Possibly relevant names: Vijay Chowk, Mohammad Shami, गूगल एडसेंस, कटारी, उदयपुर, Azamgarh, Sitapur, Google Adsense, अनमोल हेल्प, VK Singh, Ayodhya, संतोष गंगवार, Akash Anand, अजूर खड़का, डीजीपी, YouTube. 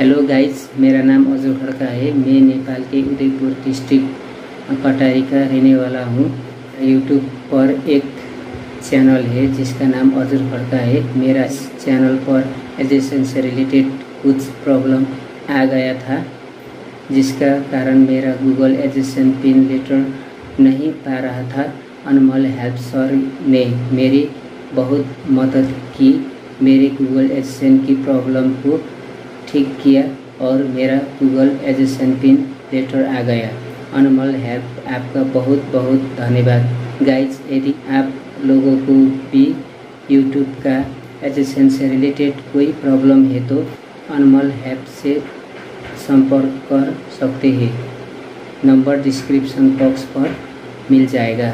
Hello guys, मेरा नाम अजूर खड़का है। मैं नेपाल के उदयपुर डिस्ट्रिक्ट कटारी का रहने वाला हूँ। यूट्यूब पर एक चैनल है जिसका नाम अजूर खड़का है। मेरा चैनल पर एडसेंस से रिलेटेड कुछ प्रॉब्लम आ गया था, जिसका कारण मेरा गूगल एडसेंस पिन लेटर नहीं पा रहा था। अनमोल हेल्प सर ने मेरी बहुत मदद की, मेरे गूगल एडसेंस की प्रॉब्लम को ठीक किया और मेरा गूगल एडसेंस पिन लेटर आ गया। अनमोल हेल्प, आपका बहुत बहुत धन्यवाद। गाइज, यदि आप लोगों को भी यूट्यूब का एडसेंस से रिलेटेड कोई प्रॉब्लम है तो अनमोल हेल्प से संपर्क कर सकते हैं। नंबर डिस्क्रिप्शन बॉक्स पर मिल जाएगा।